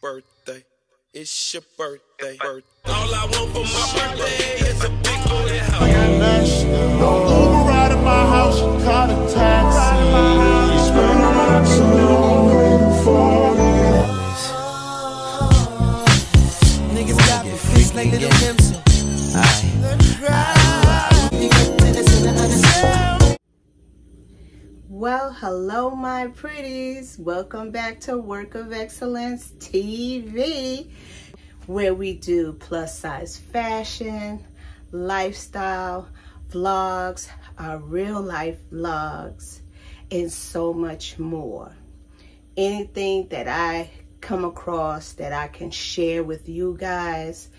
birthday. It's your birthday. All I want for my birthday is a big booty house. I got lunch. Don't Uber out of my house. Call a taxi. Spend a lot so long waiting for you. Niggas got me fixed like little Kimson. Well, hello my pretties. Welcome back to Work of Excellence TV, where we do plus size fashion, lifestyle vlogs, our real life vlogs, and so much more. Anything that I come across that I can share with you guys,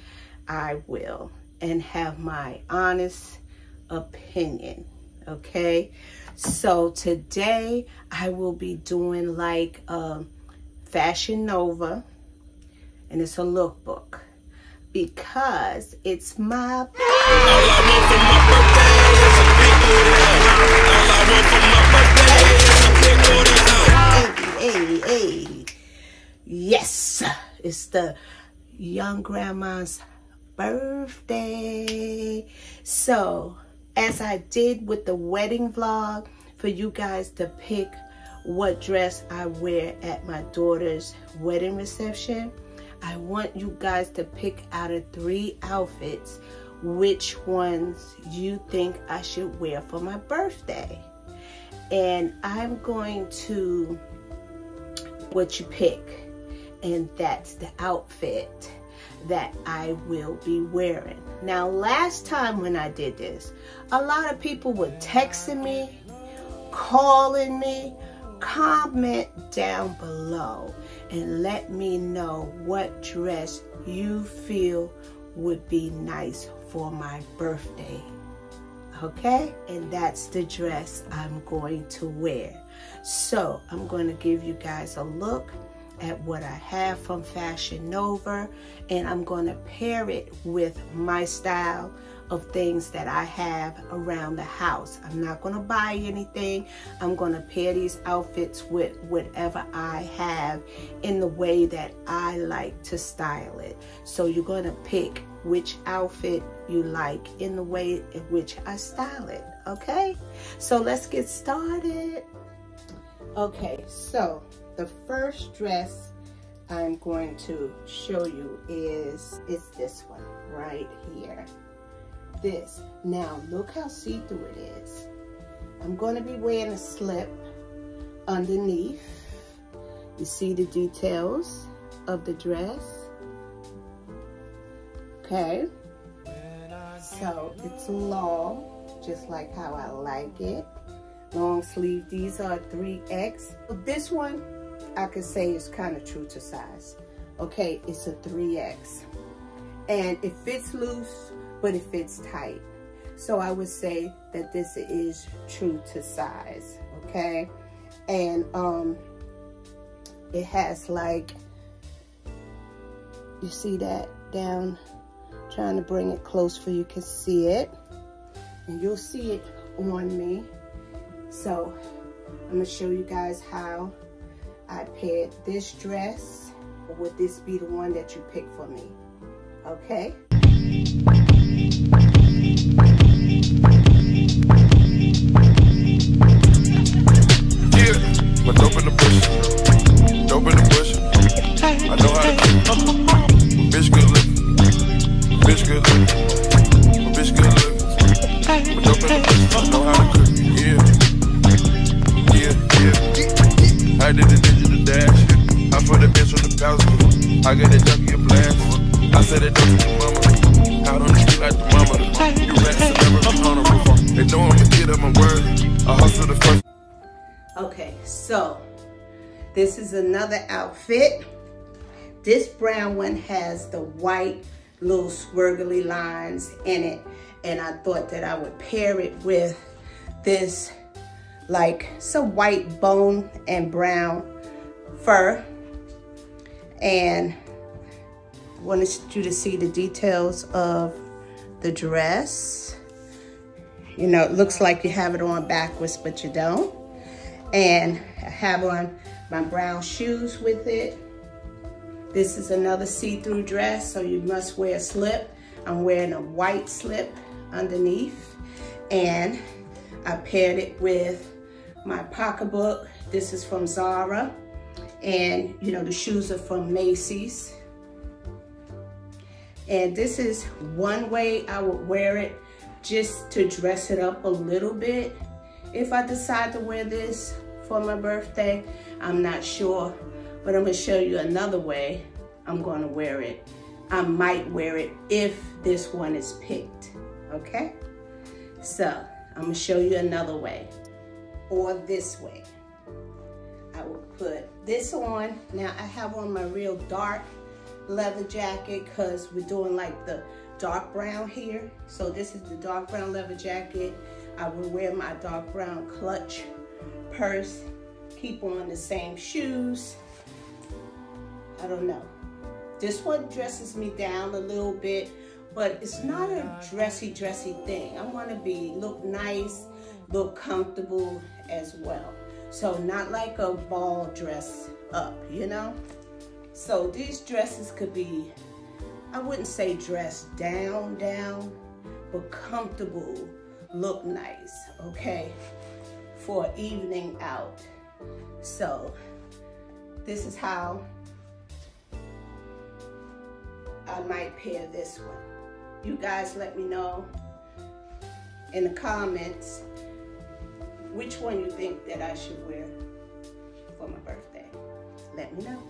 I will, and have my honest opinion, okay? So today I will be doing like Fashion Nova, and it's a lookbook because it's my birthday. All I want for my birthday is a big booty house. All I want for my birthday is a big booty house. Hey, hey, hey. Yes, it's the young grandma's birthday. So as I did with the wedding vlog, for you guys to pick what dress I wear at my daughter's wedding reception, I want you guys to pick out of 3 outfits which ones you think I should wear for my birthday. And I'm going to what you pick, and that's the outfit that I will be wearing. Now last time when I did this, a lot of people were texting me, calling me. Comment down below and let me know what dress you feel would be nice for my birthday, okay? And that's the dress I'm going to wear. So I'm going to give you guys a look at what I have from Fashion Nova, and I'm gonna pair it with my style of things that I have around the house. I'm not gonna buy anything. I'm gonna pair these outfits with whatever I have in the way that I like to style it. So you're gonna pick which outfit you like in the way in which I style it, okay? So let's get started. Okay, so the first dress I'm going to show you is this one right here. This. Now, look how see-through it is. I'm going to be wearing a slip underneath. You see the details of the dress. Okay. So, it's long, just like how I like it. Long sleeve. These are 3X. This one, I could say, is kind of true to size. Okay, it's a 3X. And it fits loose, but it fits tight. So I would say that this is true to size, okay? And it has like, you see that down? I'm trying to bring it close for you can see it. And you'll see it on me. So I'm gonna show you guys how I paired this dress. Would this be the one that you pick for me? Okay. Yeah, but dope in the bush. Dope in the bush. I know how to do. Bitch good looking. Bitch good looking. Bitch good looking. But dope in the bush. I know how to do. Yeah. Yeah. I did a digital dash. I put a bitch on the thousand. I got a junkie and blast. I said it don't to mama. Out on the street like the mama. You rats and never be honorable. They know I'm a kid of my word. I hustle the first. Okay, so this is another outfit. This brown one has the white little swirly lines in it. And I thought that I would pair it with this, like some white bone and brown fur. And I wanted you to see the details of the dress. You know, it looks like you have it on backwards, but you don't. And I have on my brown shoes with it. This is another see-through dress, so you must wear a slip. I'm wearing a white slip underneath, and I paired it with my pocketbook. This is from Zara, and you know the shoes are from Macy's. And this is one way I would wear it, just to dress it up a little bit. If I decide to wear this for my birthday, I'm not sure, but I'm gonna show you another way I'm gonna wear it. I might wear it if this one is picked, okay? So I'm gonna show you another way, or this way. I will put this on. Now I have on my real dark leather jacket because we're doing like the dark brown here. So this is the dark brown leather jacket. I will wear my dark brown clutch purse, keep on the same shoes. I don't know. This one dresses me down a little bit, but it's not a dressy thing. I want to look nice, look comfortable as well. So not like a ball dress up, you know? So these dresses could be, I wouldn't say dressed down, but comfortable, look nice, okay? For evening out. So this is how I might pair this one. You guys let me know in the comments which one you think that I should wear for my birthday. Let me know.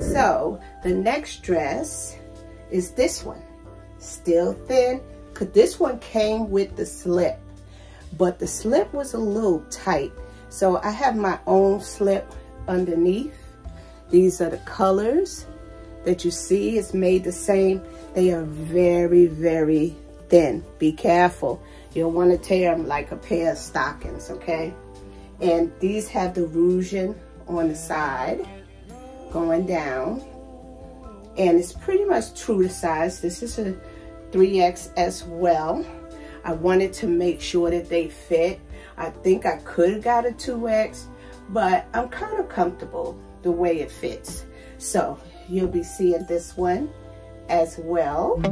So the next dress is this one, still thin, because this one came with the slip, but the slip was a little tight. So I have my own slip underneath. These are the colors that you see. It's made the same. They are very thin. Be careful. You don't want to tear them like a pair of stockings, okay? And these have the ruching on the side, going down. And it's pretty much true to size. This is a 3X as well. I wanted to make sure that they fit. I think I could have got a 2X, but I'm kind of comfortable the way it fits. So you'll be seeing this one as well.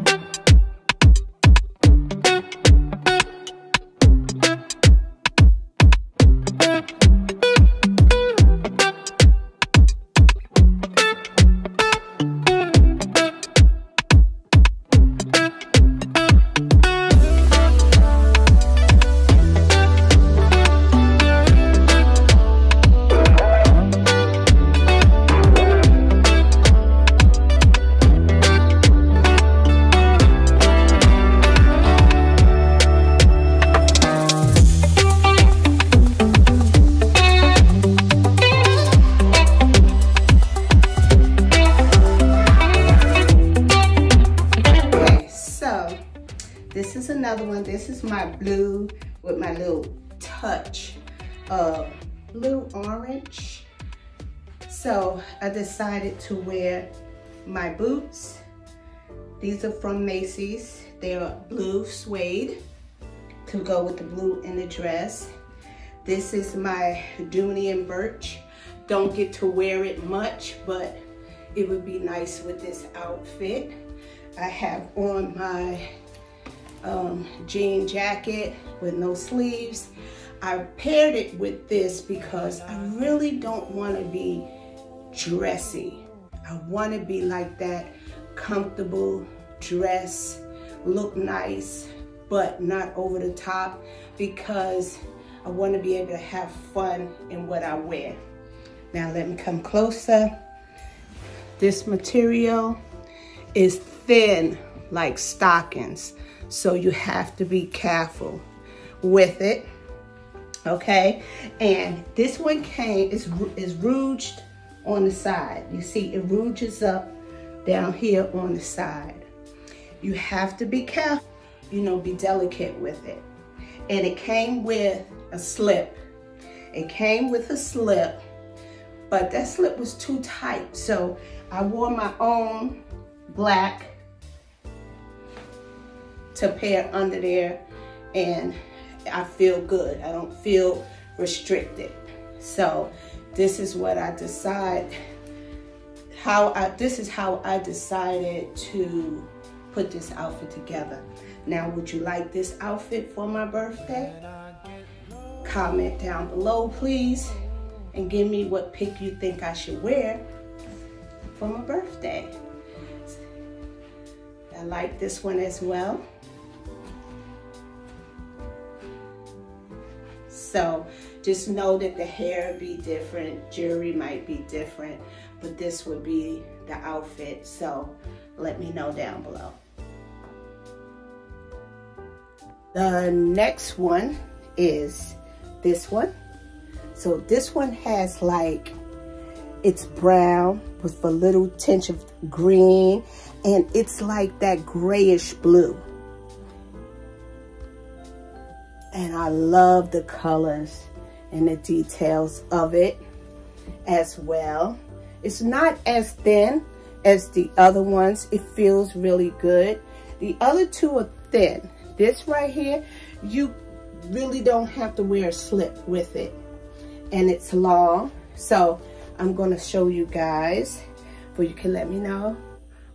This is another one. This is my blue with my little touch of blue orange. So I decided to wear my boots. These are from Macy's. They are blue suede to go with the blue in the dress. This is my Dooney and Bourke. Don't get to wear it much, but it would be nice with this outfit. I have on my jean jacket with no sleeves. I paired it with this because I really don't want to be dressy. I want to be like that comfortable dress, look nice, but not over the top, because I want to be able to have fun in what I wear. Now let me come closer. This material is thin like stockings, so you have to be careful with it, okay? And this one is ruched on the side. You see, it ruches up down here on the side. You have to be careful, you know, be delicate with it. And it came with a slip. It came with a slip, but that slip was too tight. So I wore my own black to pair under there, and I feel good. I don't feel restricted. So this is what I decide, this is how I decided to put this outfit together. Now, would you like this outfit for my birthday? Comment down below, please, and give me what pick you think I should wear for my birthday. I like this one as well. So just know that the hair be different, jewelry might be different, but this would be the outfit. So let me know down below. The next one is this one. So this one has like, it's brown with a little tinge of green, and it's like that grayish blue. And I love the colors and the details of it as well. It's not as thin as the other ones. It feels really good. The other two are thin. This right here, you really don't have to wear a slip with it. And it's long. So I'm going to show you guys, but you can let me know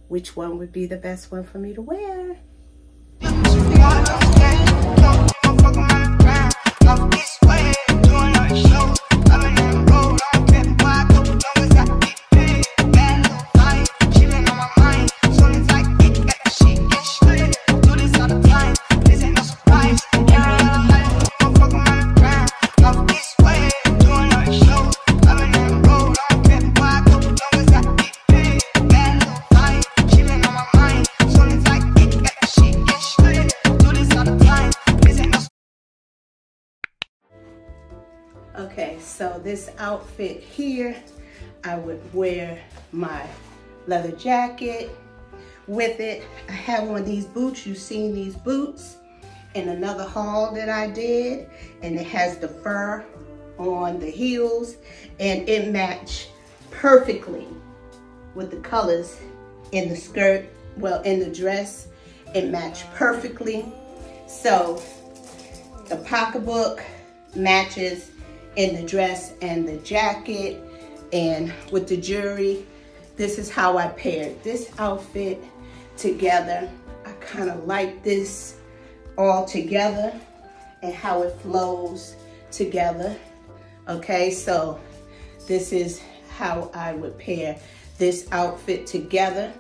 which one would be the best one for me to wear. Okay, so this outfit here, I would wear my leather jacket with it. I have on these boots. You've seen these boots in another haul that I did, and it has the fur on the heels, and it matched perfectly with the colors in the skirt, well, in the dress. It matched perfectly. So the pocketbook matches in the dress and the jacket, and with the jewelry. This is how I paired this outfit together. I kind of like this all together and how it flows together. Okay, so this is how I would pair this outfit together.